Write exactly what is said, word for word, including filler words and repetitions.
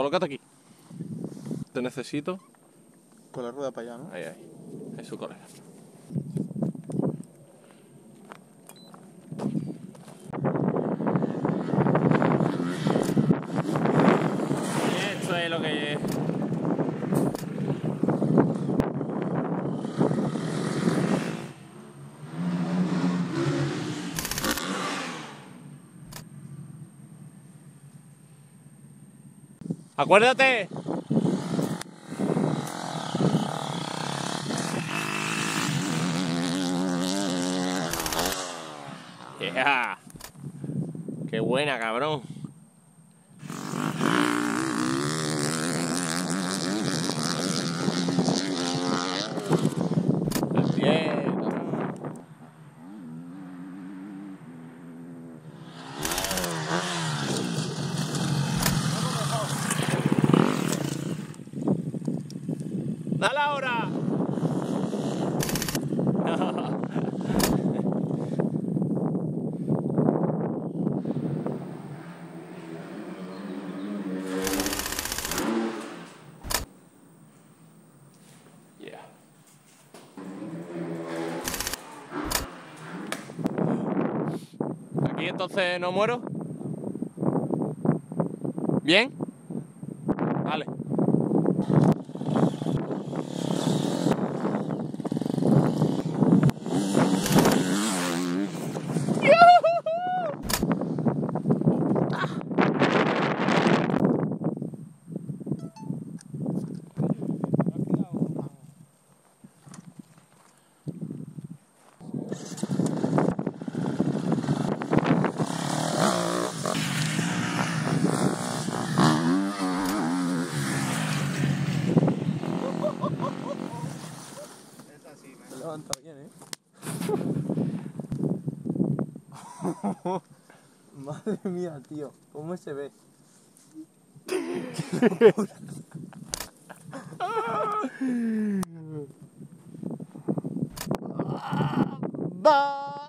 Colócate aquí. Te necesito. Con la rueda para allá, ¿no? Ahí, ahí. Es su colega. Y esto es lo que es. Acuérdate. Yeah. Qué buena, cabrón. ¡Dale ahora! No. Yeah. ¿Aquí entonces no muero? ¿Bien? Vale. Levanta bien, ¿eh? Madre mía, tío, ¿cómo se ve? ¡Qué locura! ¡Ah! ¡Ah!